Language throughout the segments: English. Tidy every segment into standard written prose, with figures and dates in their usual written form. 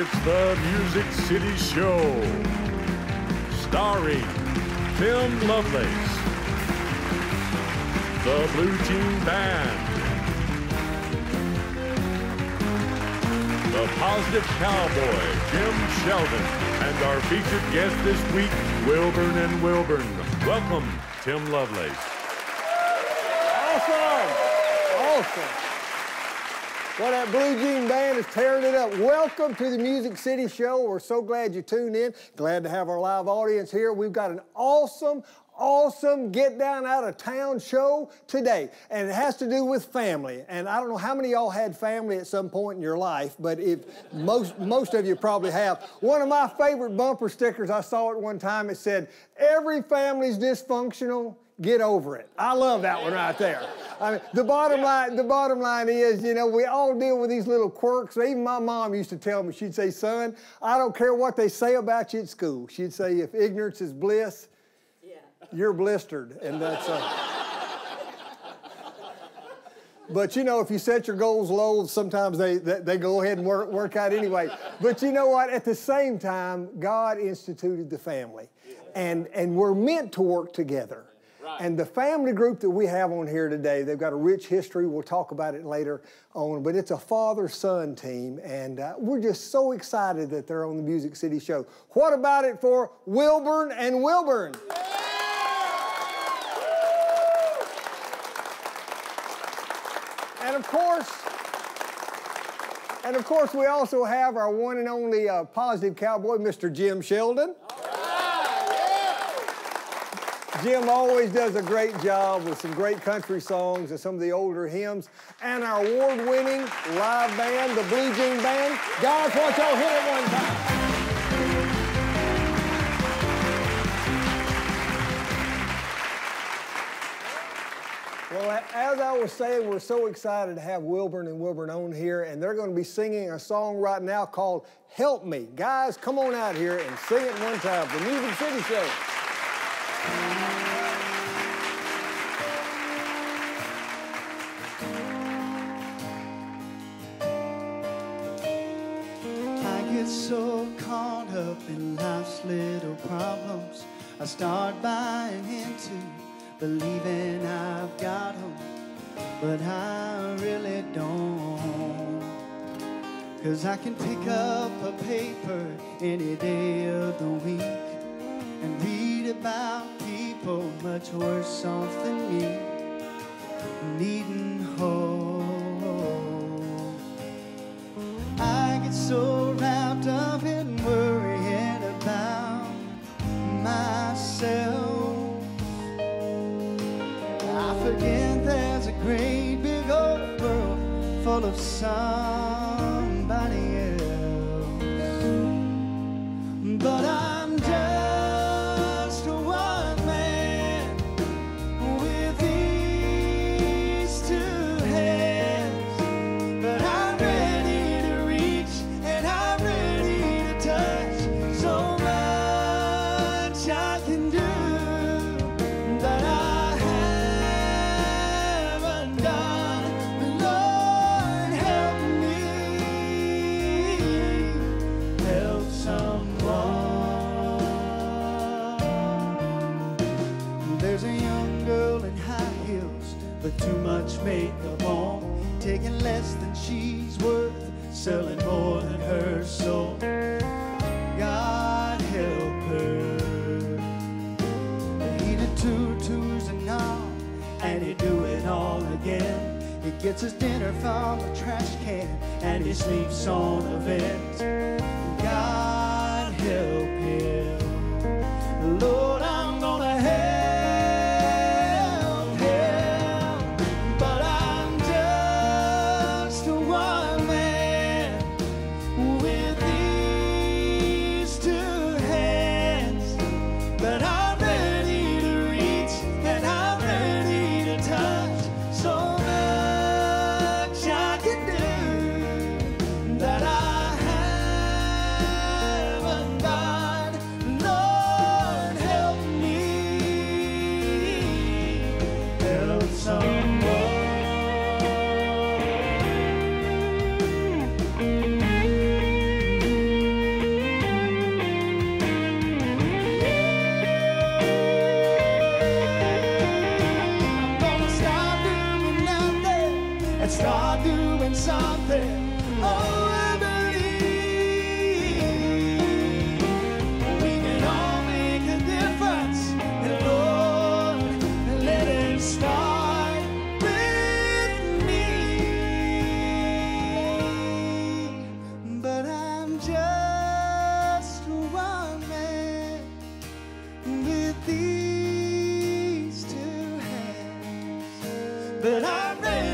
It's the Music City Show, starring Tim Lovelace, the Blue Jean Band, the Positive Cowboy, Jim Sheldon, and our featured guest this week, Wilburn and Wilburn. Welcome, Tim Lovelace. Awesome. Well, that Blue Jean Band is tearing it up. Welcome to the Music City Show. We're so glad you tuned in. Glad to have our live audience here. We've got an awesome get down out of town show today. And it has to do with family. And I don't know how many of y'all had family at some point in your life, but if most of you probably have. One of my favorite bumper stickers, I saw it one time. It said, "Every family's dysfunctional. Get over it." I love that one right there. I mean, the bottom line is, you know, we all deal with these little quirks. Even my mom used to tell me, she'd say, "Son, I don't care what they say about you at school." She'd say, "If ignorance is bliss, you're blistered." And that's But you know, if you set your goals low, sometimes they go ahead and work out anyway. But you know what? At the same time, God instituted the family. And we're meant to work together. And the family group that we have on here today, they've got a rich history. We'll talk about it later on. But it's a father-son team, and we're just so excited that they're on the Music City Show. What about it for Wilburn and Wilburn? Yeah. And of course, we also have our one and only Positive Cowboy, Mr. Jim Sheldon. Jim always does a great job with some great country songs and some of the older hymns. And our award-winning live band, the Blue Jean Band. Guys, watch y'all hit it one time. Well, as I was saying, we're so excited to have Wilburn and Wilburn on here, and they're going to be singing a song right now called "Help Me." Guys, come on out here and sing it one time. The Music City Show. So caught up in life's little problems, I start buying into believing I've got them, but I really don't. 'Cause I can pick up a paper any day of the week and read about people much worse off than me, needing hope. I get so wrapped up in worrying about myself, I forget there's a great big old world full of somebody else. But I'm just one man with these two hands, but I'm ready to reach and I'm ready to touch. So much I can do that I haven't done, but Lord, help me, help someone. There's a young girl in high heels, but too much makeup on, taking less than she's worth, selling more than her soul. God help her. He did two tours and all, and he'd do it all again. He gets his dinner from a trash can, and he sleeps on a vent. God help him. Lord, I'm gonna help. Lord, help Let's start doing something. Oh, I believe we can all make a difference. And Lord, let it start with me. But I'm just one man with these two hands. But I'm ready.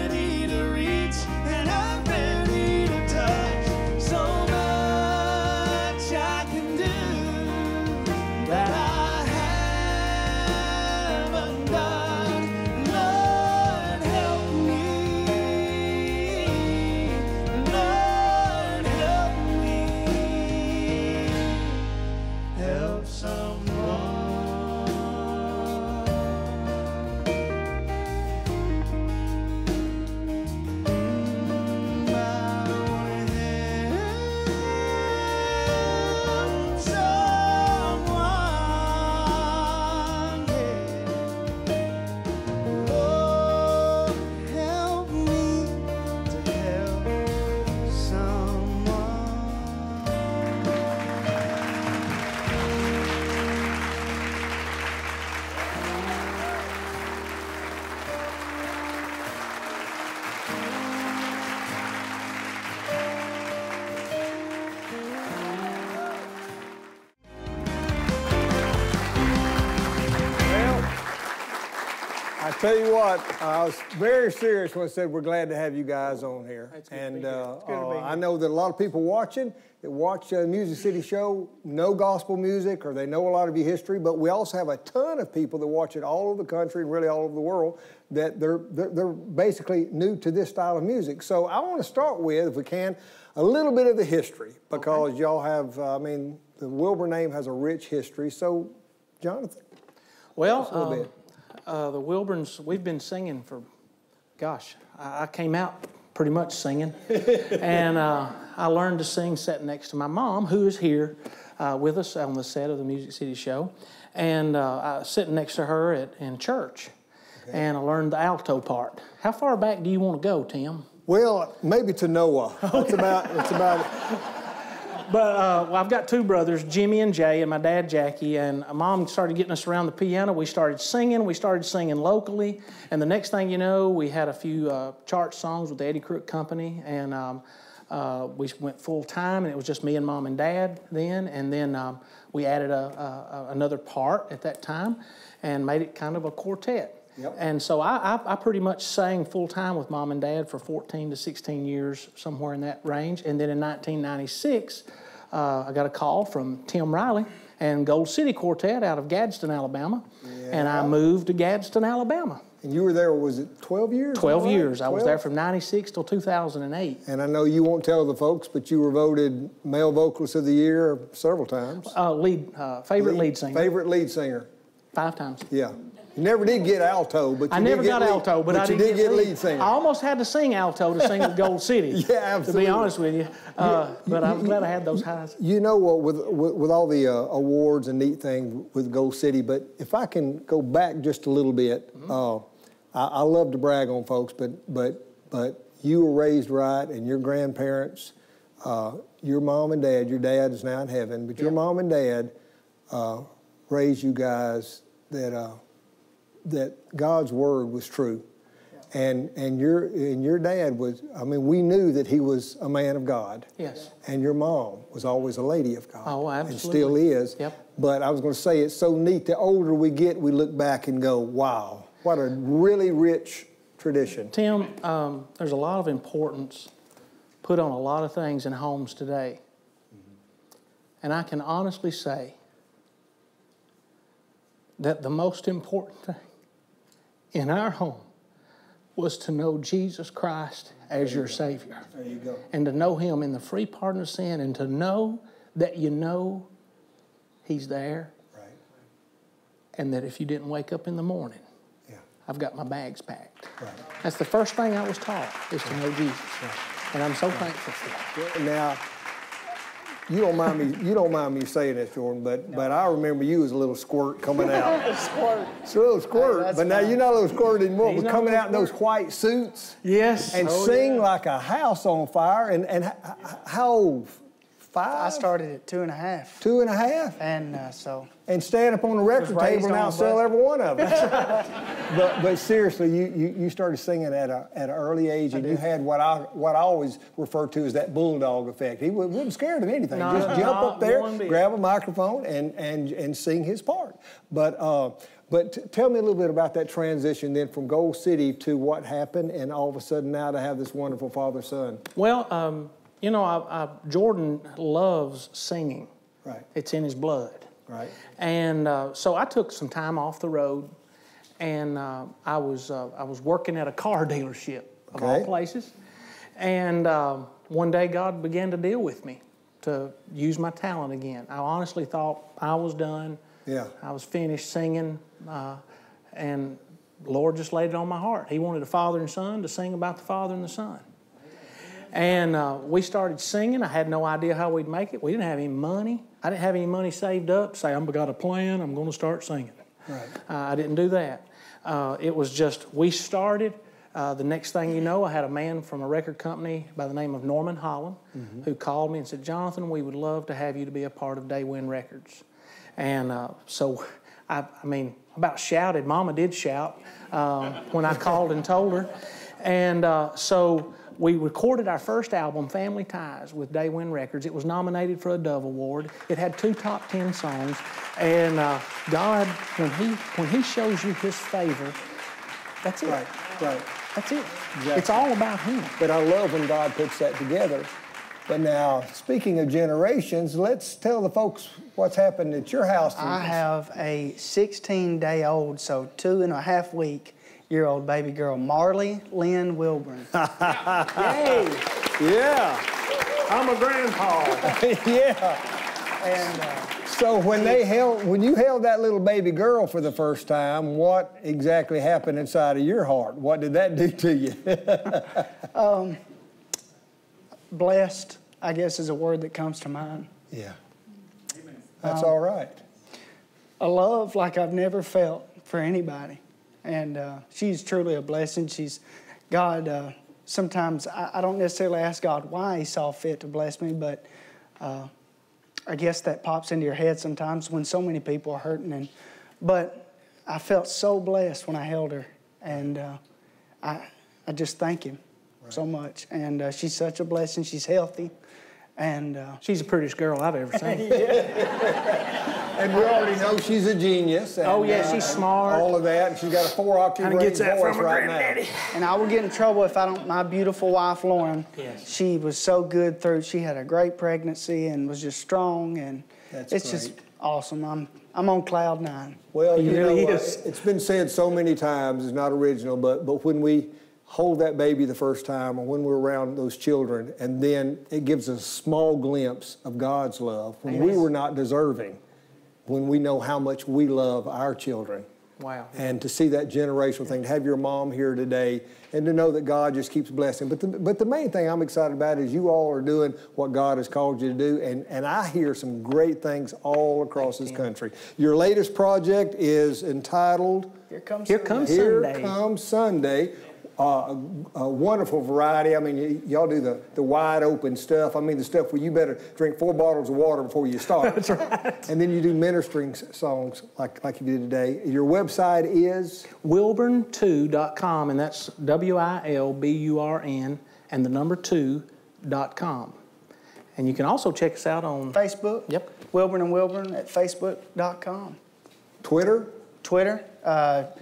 Tell you what, I was very serious when I said we're glad to have you guys on here. And I know that a lot of people watching that watch the Music City Show know gospel music or they know a lot of your history, but we also have a ton of people that watch it all over the country and really all over the world that they're basically new to this style of music. So I want to start with, if we can, a little bit of the history because y'all have, I mean, the Wilburn name has a rich history. So, Jonathan, well, tell us a little bit. The Wilburns, we've been singing for, gosh, I came out pretty much singing. And I learned to sing sitting next to my mom, who is here with us on the set of the Music City Show. And I was sitting next to her in church. Okay. And I learned the alto part. How far back do you want to go, Tim? Well, maybe to Noah. Okay. That's about it. But well, I've got two brothers, Jimmy and Jay, and my dad, Jackie, and Mom started getting us around the piano. We started singing locally, and the next thing you know, we had a few chart songs with the Eddie Crook Company, and we went full-time, and it was just me and Mom and Dad then, and then we added another part at that time and made it kind of a quartet. Yep. And so I pretty much sang full-time with Mom and Dad for 14 to 16 years, somewhere in that range. And then in 1996, I got a call from Tim Riley and Gold City Quartet out of Gadsden, Alabama. Yeah. And I moved to Gadsden, Alabama. And you were there, was it 12 years? 12 years. 12? I was there from 96 till 2008. And I know you won't tell the folks, but you were voted Male Vocalist of the Year several times. Favorite lead singer. Favorite lead singer. 5 times. Yeah. You never did get alto, but you never got alto, but I did get lead singer. I almost had to sing alto to sing with Gold City. Yeah, absolutely. To be honest with you, but I'm glad I had those highs. You know what? With all the awards and neat things with Gold City, but if I can go back just a little bit, I love to brag on folks, but you were raised right, and your grandparents, your mom and dad. Your dad is now in heaven, but your mom and dad raised you guys that God's word was true. Yeah. And your dad was, I mean, we knew that he was a man of God. Yes. And your mom was always a lady of God. Oh, absolutely. And still is. Yep. But I was going to say, it's so neat. The older we get, we look back and go, wow, what a really rich tradition. Tim, there's a lot of importance put on a lot of things in homes today. Mm-hmm. And I can honestly say that the most important thing in our home was to know Jesus Christ as your Savior. There you go. And to know Him in the free pardon of sin and to know that you know He's there. Right. And that if you didn't wake up in the morning, yeah, I've got my bags packed. Right. That's the first thing I was taught is to know Jesus. Right. And I'm so thankful for that. Now, You don't mind me saying this, Jordan, but no. But I remember you as a little squirt coming out. It's a little squirt, hey, but now you're not a little squirt anymore. We're coming out in those white suits. Yes. And sing like a house on fire. And how old? 5? I started at 2 1/2. 2 1/2? And so. And stand up on the record table and outsell every one of them. But seriously, you started singing at an early age, and you had what I always refer to as that bulldog effect. He wasn't scared of anything. No, just jump up there, grab a microphone, and sing his part. But tell me a little bit about that transition then from Gold City to what happened, and all of a sudden now to have this wonderful father-son. Well, you know, Jordan loves singing. Right. It's in his blood. Right. And so I took some time off the road, and I was working at a car dealership of all places. And one day God began to deal with me to use my talent again. I honestly thought I was done. Yeah. I was finished singing, and the Lord just laid it on my heart. He wanted a father and son to sing about the father and the son. And we started singing. I had no idea how we'd make it. We didn't have any money. I didn't have any money saved up. Say, I've got a plan. I'm going to start singing. Right. I didn't do that. It was just, we started. The next thing you know, I had a man from a record company by the name of Norman Holland who called me and said, Jonathan, we would love to have you to be a part of Daywind Records. And so, I mean, about shouted. Mama did shout when I called and told her. And so... we recorded our first album, Family Ties, with Daywind Records. It was nominated for a Dove Award. It had 2 top 10 songs. And God, when he shows you his favor, that's it. Right, right. That's it. Exactly. It's all about him. But I love when God puts that together. But now, speaking of generations, let's tell the folks what's happened at your house. I have a 16-day-old, so 2 1/2-week-old baby girl, Marley Lynn Wilburn. Yay! Yeah. I'm a grandpa. Yeah. And so when you held that little baby girl for the first time, what exactly happened inside of your heart? What did that do to you? Blessed, I guess, is a word that comes to mind. Yeah. Amen. That's all right. A love like I've never felt for anybody. And she's truly a blessing. She's, God, sometimes I don't necessarily ask God why he saw fit to bless me, but I guess that pops into your head sometimes when so many people are hurting. But I felt so blessed when I held her, and I just thank him so much. And she's such a blessing. She's healthy. And she's the prettiest girl I've ever seen. And we already know she's a genius. And, oh yeah, she's smart. All of that, and she's got a 4-octave voice right now. And I would get in trouble if I don't. My beautiful wife, Lauren. Yes. She was so good through. She had a great pregnancy and was just strong, and it's just awesome. I'm on cloud 9. Well, you know, it's been said so many times. It's not original, but when we hold that baby the first time, or when we're around those children, and then it gives us a small glimpse of God's love when we were not deserving, when we know how much we love our children. Wow. And to see that generational thing, to have your mom here today, and to know that God just keeps blessing. But the main thing I'm excited about is you all are doing what God has called you to do, and I hear some great things all across this country. Your latest project is entitled... Here Comes Sunday. A wonderful variety. I mean, y'all do the wide open stuff. I mean, the stuff where you better drink 4 bottles of water before you start. That's right. And then you do ministering songs like you did today. Your website is? wilburn2.com, and that's WILBURN and the number 2.com. And you can also check us out on Facebook. Yep. Wilburn and Wilburn at facebook.com. Twitter? Twitter. At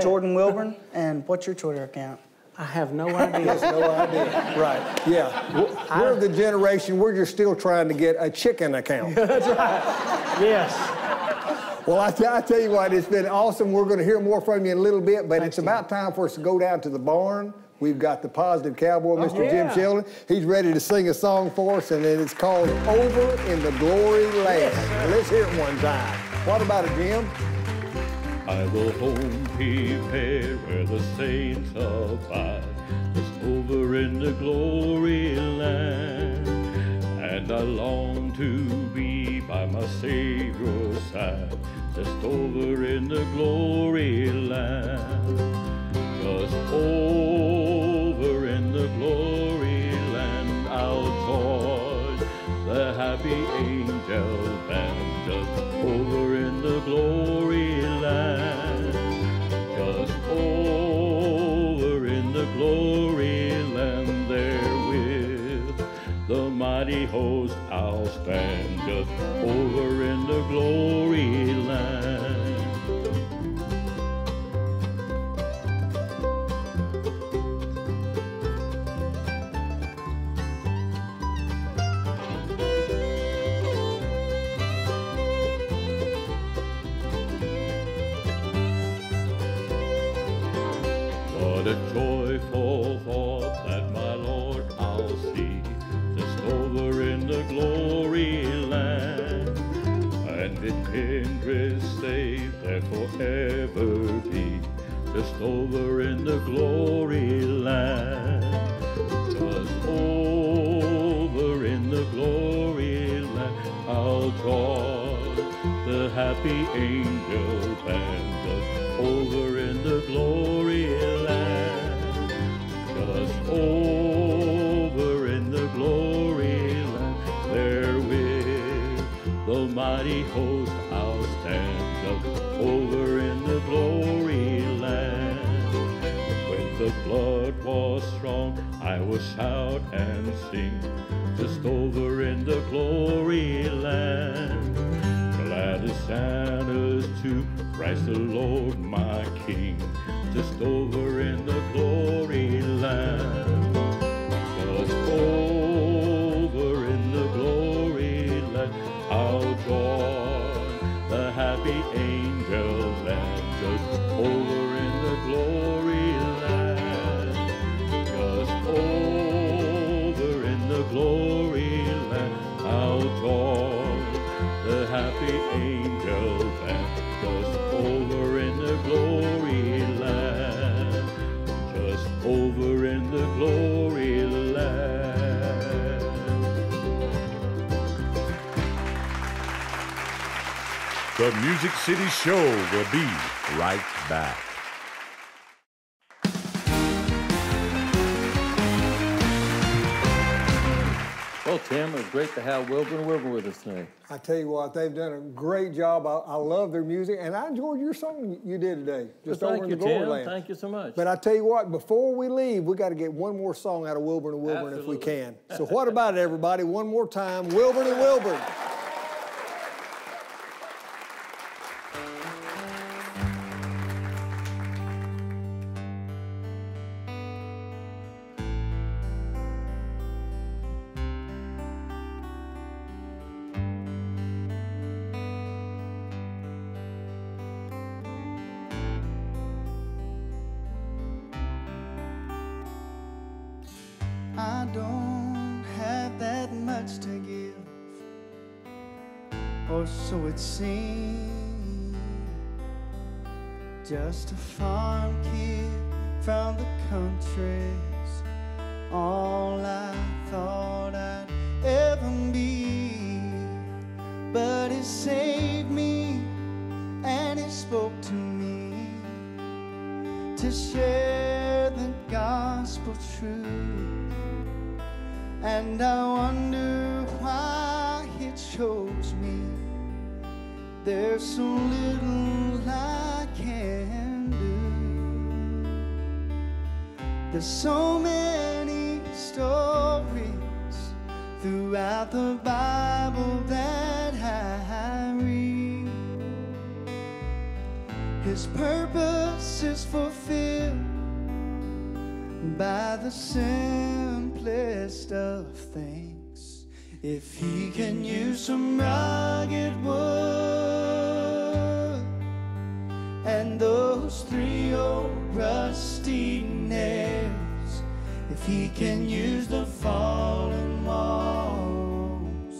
Jordan Wilburn. And what's your Twitter account? I have no idea. He has no idea. Right. Yeah. We're the generation, we're just still trying to get a chicken account. That's right. Yes. Well, I tell you what, it's been awesome. We're going to hear more from you in a little bit, but it's about time for us to go down to the barn. We've got the Positive Cowboy, Mr. Jim Sheldon. He's ready to sing a song for us, and then it's called Over in the Glory Land. Yes. Let's hear it one time. What about it, Jim? I will home prepare where the saints abide, just over in the glory land. And I long to be by my Savior's side, just over in the glory land, just over in the glory land. I'll join the happy angel band, just over in the glory land, just over in the glory land. There with the mighty host I'll stand, just over in the glory land. What a joyful thought that my Lord I'll see, just over in the glory land, and in kindred saved there forever be, just over in the glory land, just over in the glory land. I'll join the happy angel band, just over in the glory land, over in the glory land. Therewith the mighty host I'll stand, up over in the glory land. When the blood was strong I will shout and sing, just over in the glory land. Glad as Santa's too, Christ the Lord my King, just over in the glory land, just over in the glory land. I'll join the happy angels and just over in the glory land, just over in the glory land. I'll join the happy angels and just over in the glory land, just over in the glory land. The Music City Show will be right back. Well, Tim, it's great to have Wilburn and Wilburn with us today. I tell you what, they've done a great job. I love their music, and I enjoyed your song you did today. Just well, over in the glory land. Thank you so much. But I tell you what, before we leave, we got to get one more song out of Wilburn and Wilburn if we can. So what about it, everybody? One more time, Wilburn and Wilburn. I don't have that much to give, or so it seems. Just a farm kid from the country's all I thought I'd ever be. But he saved me and he spoke to me to share the gospel truth. And I wonder why he chose me. There's so little I can do. There's so many stories throughout the Bible that I read. His purpose is fulfilled by the simplest of things. If he can use some rugged wood and those three old rusty nails, if he can use the fallen walls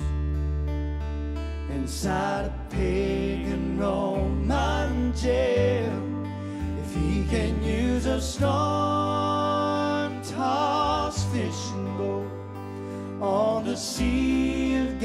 inside a pagan Roman jail, if he can use a storm-tossed fishing boat on the Sea of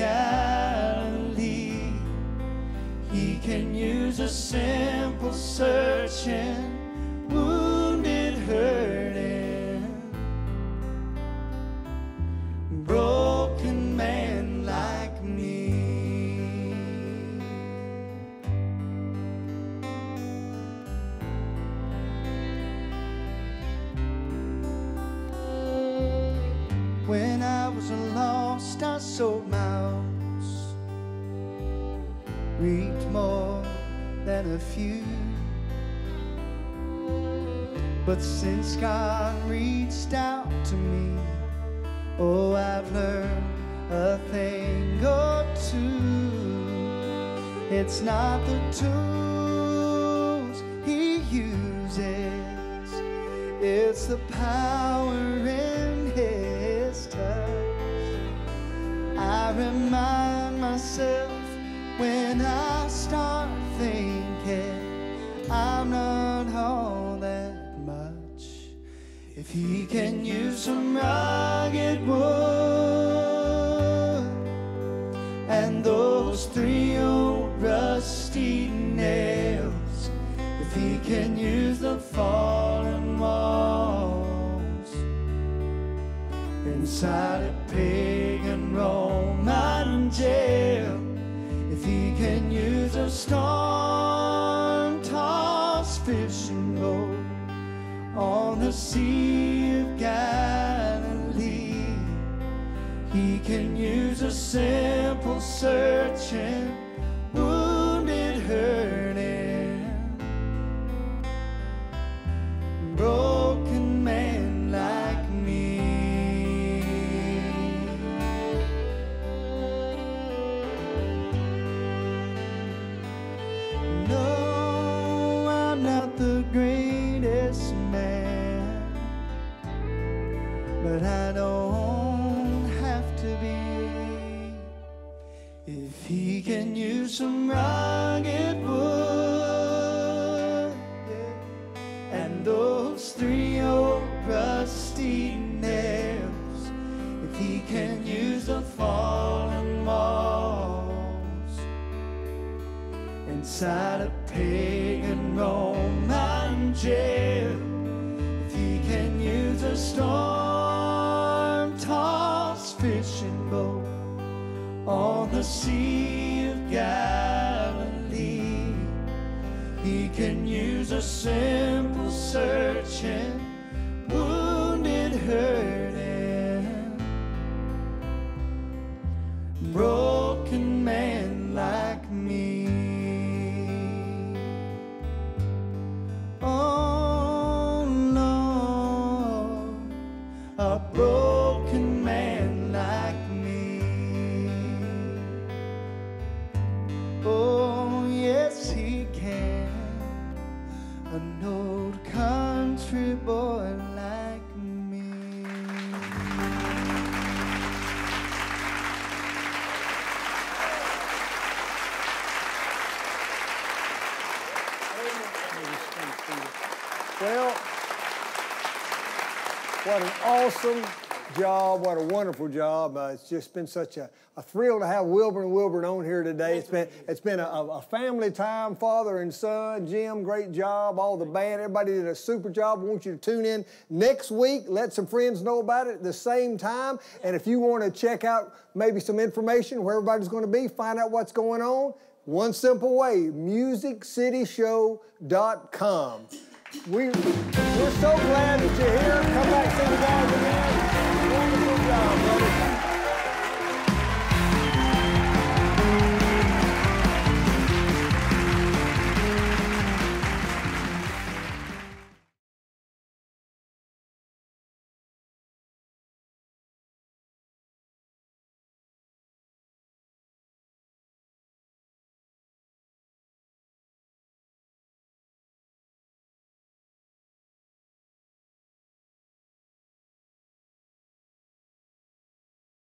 When I was lost, I sold my oats, reaped more than a few. But since God reached out to me, oh, I've learned a thing or two. It's not the tools he uses, it's the power in his touch. I remind myself when I start thinking I'm not all that. If he can use some rugged wood and those 3 old rusty nails, if he can use the fallen walls inside a pagan Roman jail, if he can use a storm-tossed fishing boat on the Sea of Galilee, he can use a simple searching, wounded, hurting, broken man like me. No, I'm not the greatest man, but I don't have to be. If he can use some rugged wood, yeah, and those 3 old rusty nails, if he can use the fallen walls inside a pagan Roman jail, if he can use a storm-tossed fishing boat on the Sea of Galilee, he can use a simple searching, wounded, hurting, broken man like me. Oh Lord, a broken man like me. Oh yes, he can. An old country boy like me. Well, what an awesome job, what a wonderful job. It's just been such a thrill to have Wilburn and Wilburn on here today. It's been a family time, father and son. Jim, great job, all the band, everybody did a super job. I want you to tune in next week, let some friends know about it at the same time. And if you want to check out maybe some information where everybody's going to be, find out what's going on, one simple way, musiccityshow.com. We're so glad that you're here. Come back to the guys again. Wonderful job, brother.